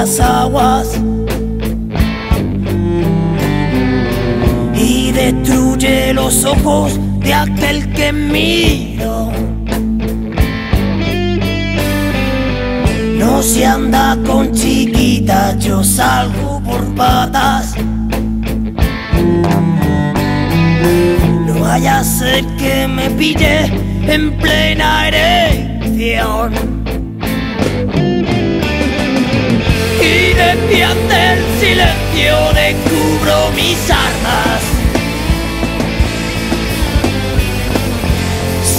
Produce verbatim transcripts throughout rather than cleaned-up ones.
las aguas y destruye los ojos de aquel que miro. No se anda con chiquitas, yo salgo por patas. No vaya a ser que me pille en plena erección y defiende del silencio, descubro mis armas.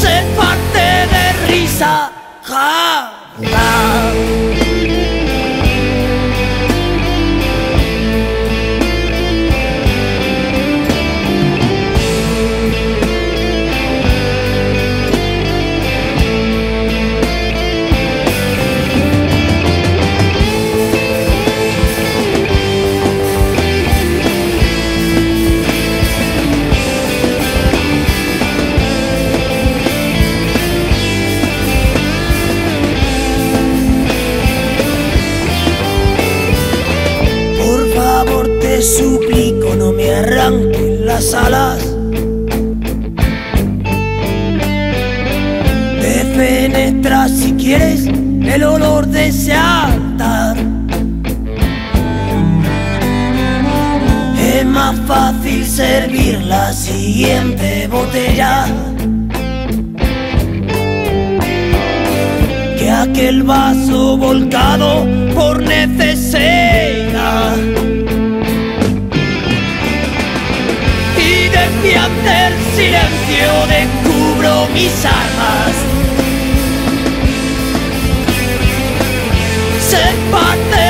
Se parte de risa, ja, ja. Te suplico, no me arranquen las alas. Te penetras si quieres el olor de ese altar. Es más fácil servir la siguiente botella que aquel vaso volcado por necesidad. Ante el silencio descubro mis armas. Se parte